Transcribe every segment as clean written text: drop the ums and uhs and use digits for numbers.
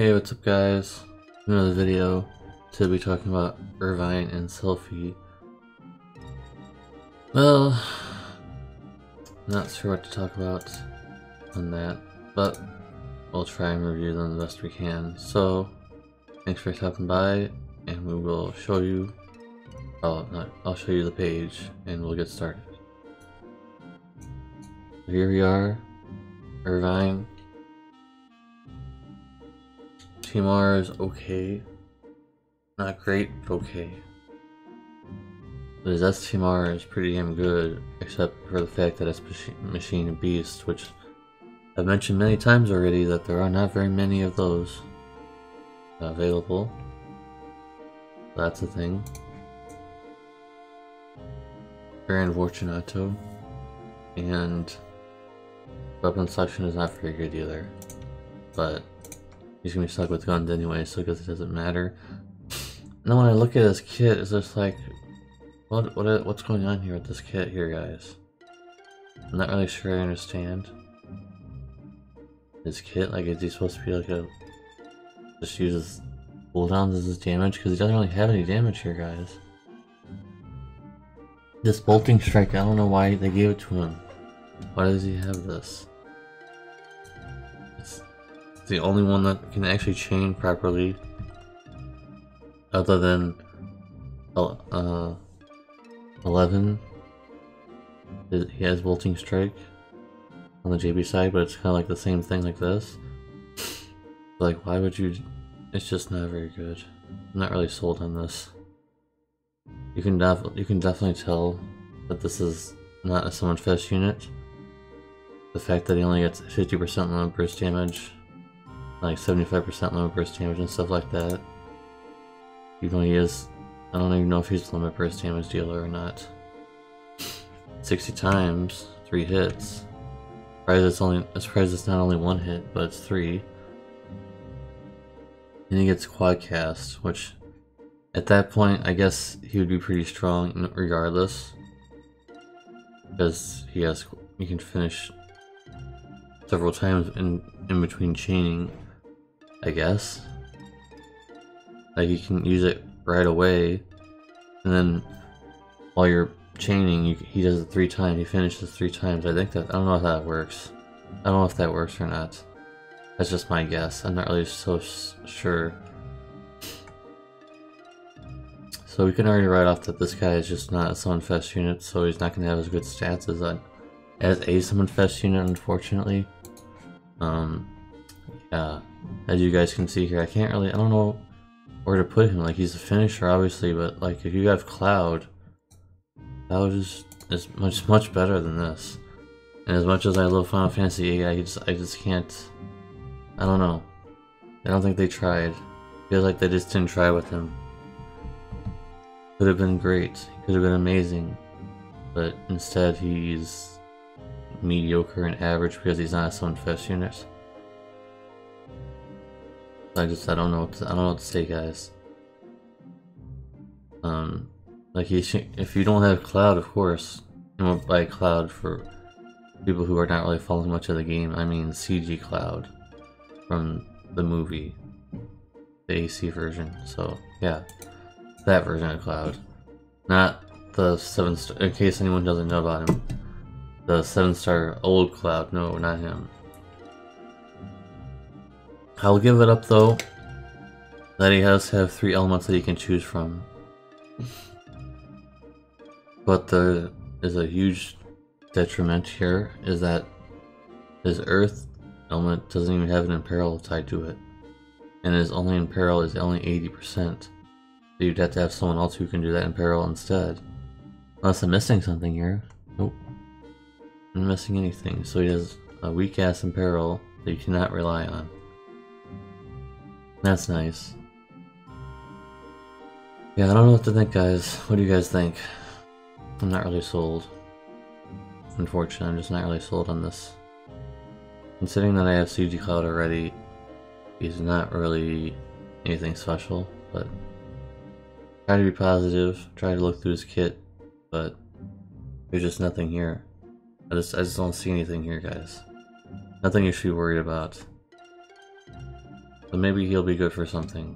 Hey, what's up guys? Another video. Today we'll be talking about Irvine and Selphie. Well, not sure what to talk about on that, but we'll try and review them the best we can. So, thanks for stopping by, and we will show you, I'll show you the page, and we'll get started. So here we are, Irvine. STMR is okay, not great, but okay. But his STMR is pretty damn good, except for the fact that it's Machine Beast, which I've mentioned many times already that there are not very many of those available. That's a thing. Baron Fortunato, and weapon selection is not very good either, but he's gonna be stuck with guns anyway, so I guess it doesn't matter. And then when I look at this kit, it's just like, what's going on here with this kit here, guys? I'm not really sure I understand his kit. Like, is he supposed to be like a just uses cooldowns as his damage? Because he doesn't really have any damage here, guys. This Bolting Strike, I don't know why they gave it to him. Why does he have this? The only one that can actually chain properly, other than 11. He has Bolting Strike on the JB side, but it's kind of like the same thing like this. Like, why would you? It's just not very good. I'm not really sold on this. You can definitely tell that this is not a summon fest unit. The fact that he only gets 50% low burst damage, like 75% limit burst damage and stuff like that. Even though he is, I don't even know if he's a limit burst damage dealer or not. 60 times, 3 hits. I'm surprised it's not only 1 hit, but it's 3. And he gets quad cast, which at that point I guess he would be pretty strong regardless, because he can finish several times in between chaining, I guess. Like, you can use it right away, and then while you're chaining, he does it 3 times. He finishes 3 times. I don't know if that works. I don't know if that works or not. That's just my guess. I'm not really so sure. So we can already write off that this guy is just not a summon fest unit, so he's not going to have as good stats as a summon fest unit, unfortunately. As you guys can see here, I don't know where to put him. Like, he's a finisher obviously, but like, if you have Cloud is much better than this. And as much as I love Final Fantasy VIII, I just can't. I don't know. I don't think they tried. I feel like they just didn't try with him. Could have been great. Could have been amazing. But instead he's mediocre and average because he's not a summon fest unit. I don't know what to say, guys. Like, if you don't have Cloud, of course, you won't buy Cloud for people who are not really following much of the game. I mean CG Cloud from the movie, the AC version. So yeah, that version of Cloud, not the 7-star. In case anyone doesn't know about him, the 7-star old Cloud. No, not him. I'll give it up though that he has to have 3 elements that he can choose from. But there is a huge detriment here, is that his earth element doesn't even have an imperil tied to it. And his only imperil is only 80%. So you'd have to have someone else who can do that imperil instead. Unless I'm missing something here. Nope. I'm not missing anything. So he has a weak ass imperil that you cannot rely on. That's nice. Yeah, I don't know what to think, guys. What do you guys think? I'm not really sold. Unfortunately, I'm just not really sold on this. Considering that I have CG Cloud already, he's not really anything special, but try to be positive, try to look through his kit, but there's just nothing here. I just don't see anything here, guys. Nothing you should be worried about. So maybe he'll be good for something.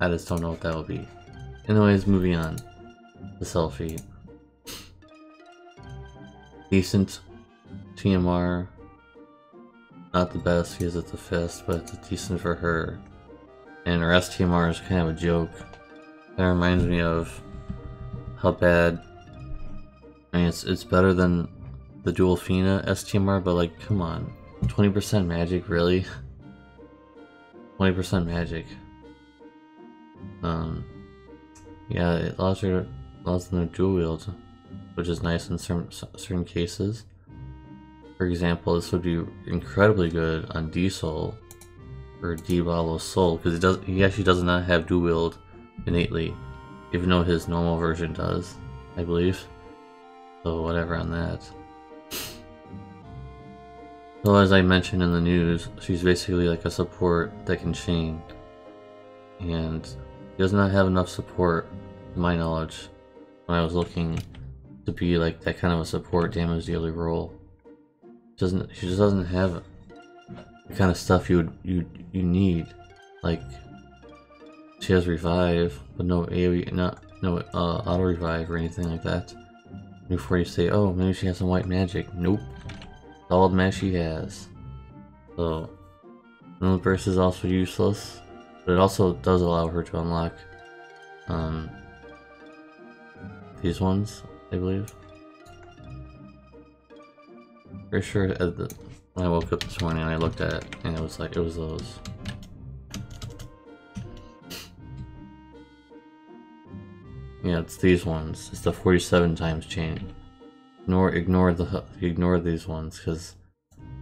I just don't know what that will be. Anyways, moving on. The Selphie. Decent TMR. Not the best because it's a fist, but it's decent for her. And her STMR is kind of a joke. That reminds me of how bad... I mean, it's better than the Dual Fina STMR, but like, come on. 20% magic, really? 20% magic. Yeah, it allows them to dual wield, which is nice in certain cases. For example, this would be incredibly good on D soul or D Balo soul, because he actually does not have dual wield innately, even though his normal version does, I believe. So whatever on that. So as I mentioned in the news, she's basically like a support that can chain, and she does not have enough support, to my knowledge, when I was looking to be like that kind of a support damage dealer role. She just doesn't have the kind of stuff you need. Like she has revive, but no AoE, no auto revive or anything like that. Before you say, oh, maybe she has some white magic. Nope. All the match she has. So, the burst is also useless, but it also does allow her to unlock these ones, I believe. Pretty sure when I woke up this morning, I looked at it, and it was like it was those. Yeah, it's these ones. It's the 47 times chain. Ignore these ones, because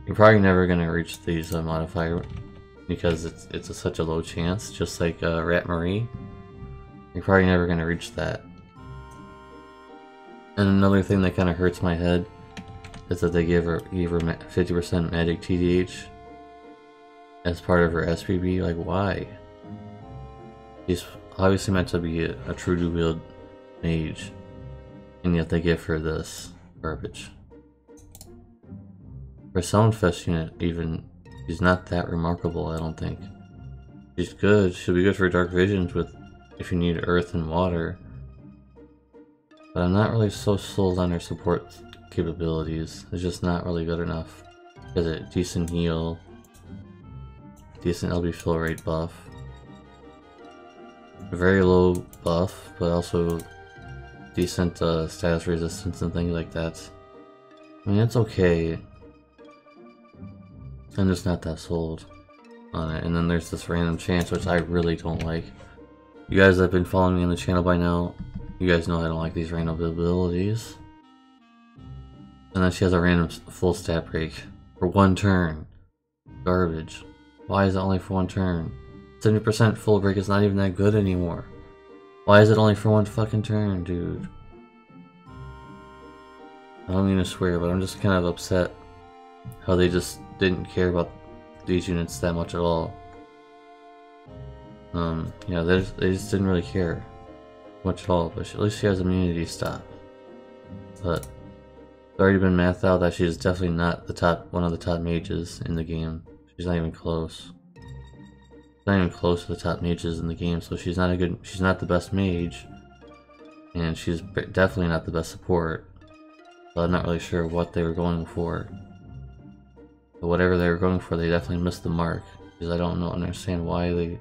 you're probably never gonna reach these modifier because it's such a low chance. Just like Rat Marie, you're probably never gonna reach that. And another thing that kind of hurts my head is that they gave her 50% magic TDH as part of her SPB. Like, why? She's obviously meant to be a true dual wield mage, and yet they give her this. Garbage. Her Soundfest unit, even, she's not that remarkable, I don't think. She's good, she'll be good for Dark Visions with, if you need earth and water. But I'm not really so sold on her support capabilities. It's just not really good enough. Has a decent heal, decent LB fill rate buff. Very low buff, but also decent status resistance and things like that. I mean, it's okay. I'm just not that sold on it. And then there's this random chance, which I really don't like. You guys that have been following me on the channel by now, you guys know I don't like these random abilities. And then she has a random full stat break for one turn. Garbage. Why is it only for one turn? 70% full break is not even that good anymore. Why is it only for one fucking turn, dude? I don't mean to swear, but I'm just kind of upset how they just didn't care about these units that much at all. Yeah, they just didn't really care much at all, but at least she has immunity stop. But it's already been mathed out that she's definitely not the one of the top mages in the game. She's not even close. Not even close to the top mages in the game, so she's not the best mage, and she's definitely not the best support. So I'm not really sure what they were going for, but whatever they were going for, they definitely missed the mark, because I don't understand why they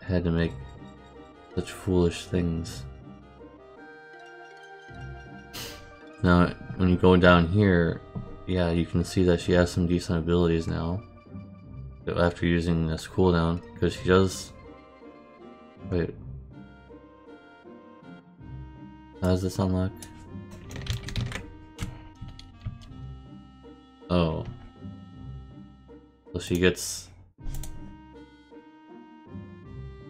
had to make such foolish things. Now when you go down here, yeah, you can see that she has some decent abilities now after using this cooldown, because she does... Wait. How does this unlock? Oh. So she gets...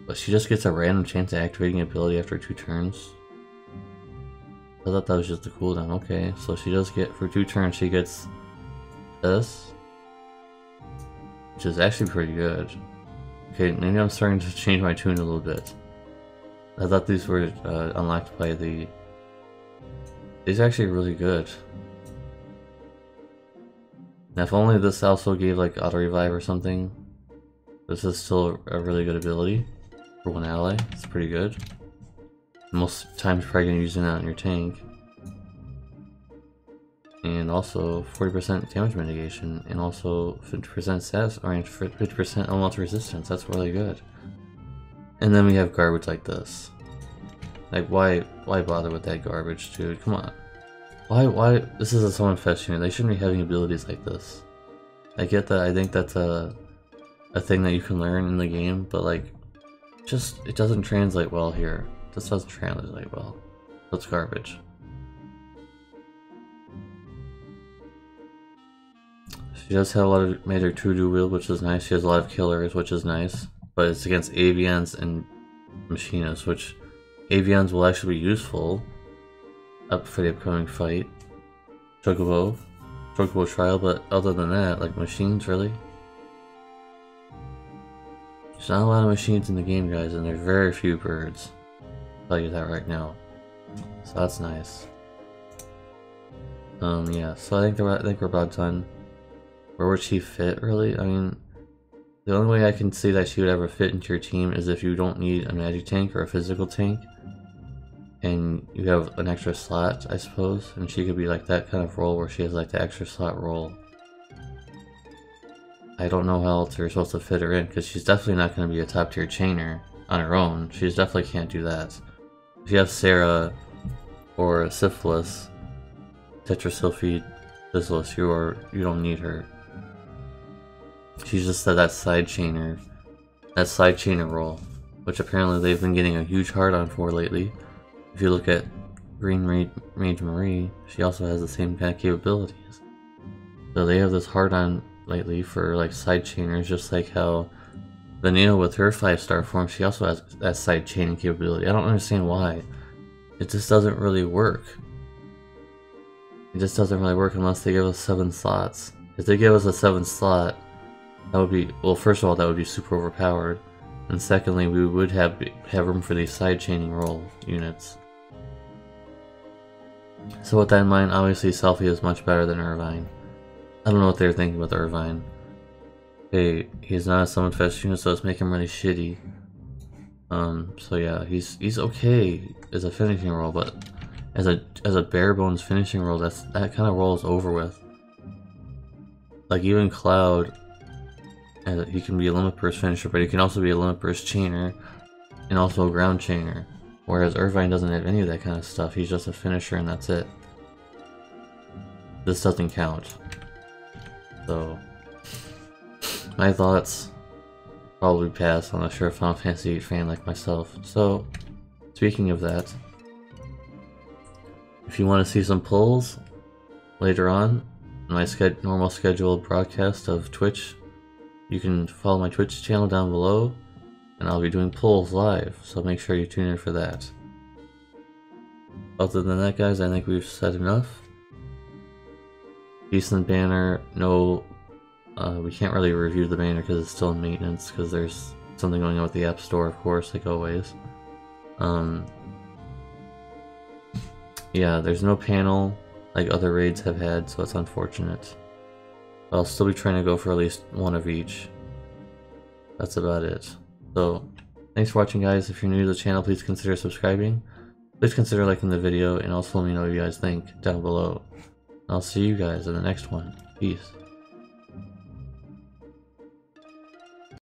But she just gets a random chance at activating ability after 2 turns? I thought that was just the cooldown. Okay, so she does get... For 2 turns she gets... this? Which is actually pretty good. Okay, maybe I'm starting to change my tune a little bit. I thought these were unlocked by the... These are actually really good. Now if only this also gave like auto revive or something. This is still a really good ability for one ally. It's pretty good. Most times you're probably going to use it on your tank. And also 40% damage mitigation, and also 50% stats, or 50% unwanted resistance. That's really good. And then we have garbage like this. Like why bother with that garbage, dude? Come on. Why this is a summon fetch unit. They shouldn't be having abilities like this. I get that. I think that's a thing that you can learn in the game, but like, just it doesn't translate well here. This doesn't translate well. That's garbage. She does have a lot of major to-do wield, which is nice. She has a lot of killers, which is nice. But it's against Avians and Machinas, which Avians will actually be useful up for the upcoming fight. Chocobo trial, but other than that, like machines, really? There's not a lot of machines in the game, guys, and there's very few birds. I'll tell you that right now. So that's nice. Yeah, so I think we're about done. Where would she fit, really? I mean, the only way I can see that she would ever fit into your team is if you don't need a magic tank or a physical tank, and you have an extra slot, I suppose, and she could be like that kind of role where she has like the extra slot role. I don't know how else you're supposed to fit her in, because she's definitely not going to be a top tier chainer on her own. She definitely can't do that. If you have Sarah or Syphilis, Tetra Sylphid, Syphilis, you don't need her. She's just that side chainer role, which apparently they've been getting a huge hard on for lately. If you look at Green Range Marie, she also has the same kind of capabilities. So they have this hard on lately for like side chainers, just like how Vanino with her 5-star form, she also has that side chaining capability. I don't understand why. It just doesn't really work. It just doesn't really work unless they give us 7 slots. If they give us a 7th slot, that would be, well, first of all, that would be super overpowered, and secondly, we would have room for these side-chaining roll units. So with that in mind, obviously Selphie is much better than Irvine. I don't know what they were thinking with Irvine. Hey, he's not a summon fetch unit, so let's make him really shitty. So yeah, he's okay as a finishing roll, but as a bare bones finishing roll, that kind of roll is over with. Like even Cloud, and he can be a limit burst finisher, but he can also be a limit burst chainer and also a ground chainer. Whereas Irvine doesn't have any of that kind of stuff. He's just a finisher and that's it. This doesn't count. So, my thoughts probably pass unless you're a Final Fantasy VIII fan like myself. So, speaking of that, if you want to see some pulls later on, my normal scheduled broadcast of Twitch, you can follow my Twitch channel down below, and I'll be doing polls live, so make sure you tune in for that. Other than that, guys, I think we've said enough. Decent banner, no, we can't really review the banner because it's still in maintenance, because there's something going on with the App Store, of course, like always. Yeah, there's no panel like other raids have had, so it's unfortunate. I'll still be trying to go for at least one of each. That's about it. So, thanks for watching, guys. If you're new to the channel, please consider subscribing. Please consider liking the video, and also let me know what you guys think down below. I'll see you guys in the next one. Peace.